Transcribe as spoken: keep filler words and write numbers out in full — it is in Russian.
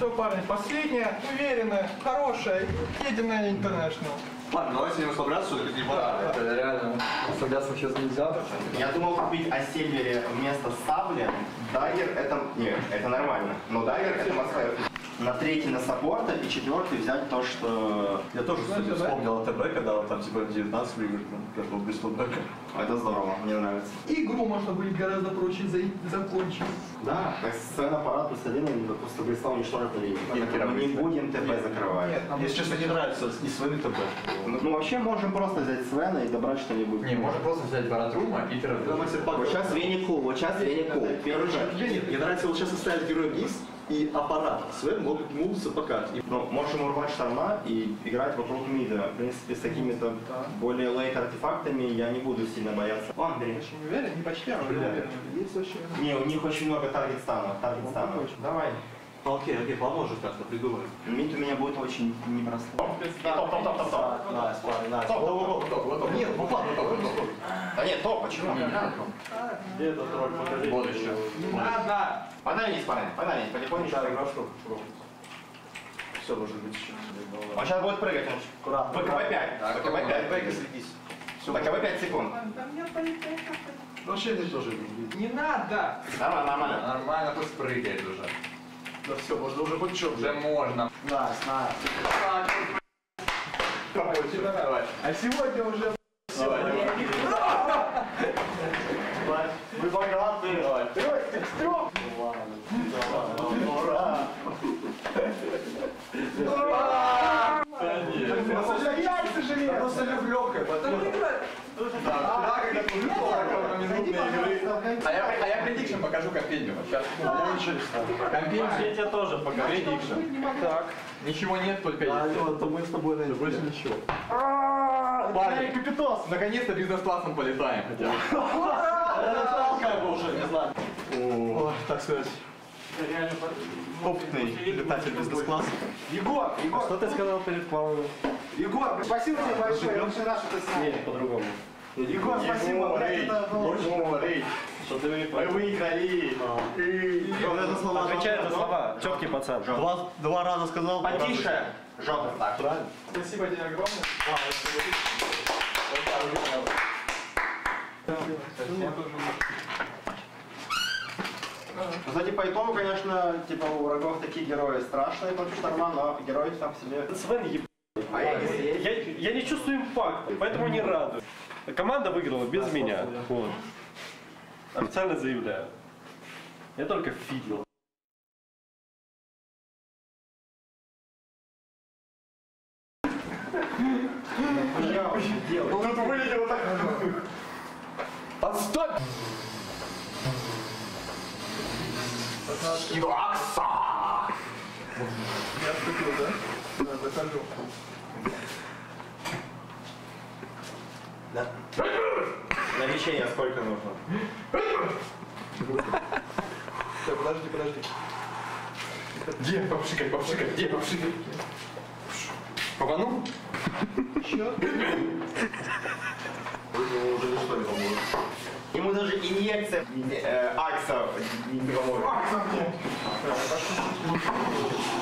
Все, парни, последняя, уверенная, хорошая, единая International. Ладно, давайте не расслабляться, что ли, да, это да. Реально, расслабляться сейчас нельзя. Я думал купить Осебере вместо сабли, дагер это... Нет, это нормально, но дагер это Москва. На третий на саппорта и четвертый взять то, что... Я тоже, кстати, да? Вспомнил АТБ, когда он там типа девятнадцать выиграл, когда был без тотбека. Это здорово, мне нравится. Игру можно будет гораздо проще закончить. Да, как сцена аппарат посадили, просто Бристол не шла на линии. Мы не будем ТП закрывать. Нет, если честно, не нравится и Свены ТП. Ну вообще можем просто взять Свена и добрать что-нибудь. Не, можем просто взять Баратрума и Террен. Вот сейчас Веникул, вот сейчас Веникул. Короче, мне нравится вот сейчас оставить героя ГИС. И аппарат Свен могут мувиться пока. Но можем урвать шторма и играть вокруг мида. В принципе, с какими-то да. более лейт артефактами я не буду сильно бояться. Он, блин. Очень уверен, не почти, а уверен. Очень... Не, у них очень много таргет станов. Таргет станов. Давай. Окей, окей, поможет как-то придумать. Мид у меня будет очень непростой. Топ, топ, топ, топ, топ. Найс, парень, найс. Топ, топ, топ, топ. Нет, ну ладно, топ, топ, топ. Да нет, топ, почему? Где этот тролль, покажи. Вот еще. Ладно. Понавились, парень, понавились, потихонечку. Да, игрушку. Все, может быть, еще. Он сейчас будет прыгать, он аккуратно. БКБ пять, БКБ пять, бейка, следись. БКБ пять секунд. Вообще, здесь тоже не надо. Нормально, нормально. Нормально, пусть прыгает уже. Да все, можно уже хоть что-то. Да можно. Да, знаю. А сегодня уже... Вы богатые. Тростик, стрём. Ура! Ура! Яйца жалеют. Оно салют лёгкое. Да, когда ты лёгкое. А я предикшн покажу компендиум. Сейчас. Компендиум я тебе тоже покажу. Предикшн. Так. Ничего нет, только есть. А, то мы с тобой найдем. Больше ничего. Парень, капитос. Наконец-то бизнес-классом полетаем. Я уже, не знаю. О, так сказать. Опытный летатель бизнес-класса. Егор, Егор. Что ты сказал перед Павловым? Егор, спасибо тебе большое. Я вообще наш это снял. Нет, по-другому. Егор, спасибо. Рей, что ты выиграл. Мы выиграли. Отвечай на слова. Четкий пацан. Два раза сказал. Потише. Жопа. Правильно. Спасибо тебе огромное. Кстати, по итогу, конечно, типа у врагов такие герои страшные против шторма, но герои сам по себе. Свен еб... а я, я, я не чувствую импакта, поэтому не радуюсь. Команда выиграла без да, меня. Вот. Официально заявляю. Я только фидел. Тут вылетело так. Отстой! Акса! Я отступил, да? Да, докажу. Да. На лечение сколько нужно? Так, подожди, подожди. Где? Попшикай, попшикай, где попшикай? Попану? Чё? Ему уже ничто не поможет. Ему даже инъекция э, акса не поможет. Акса мне!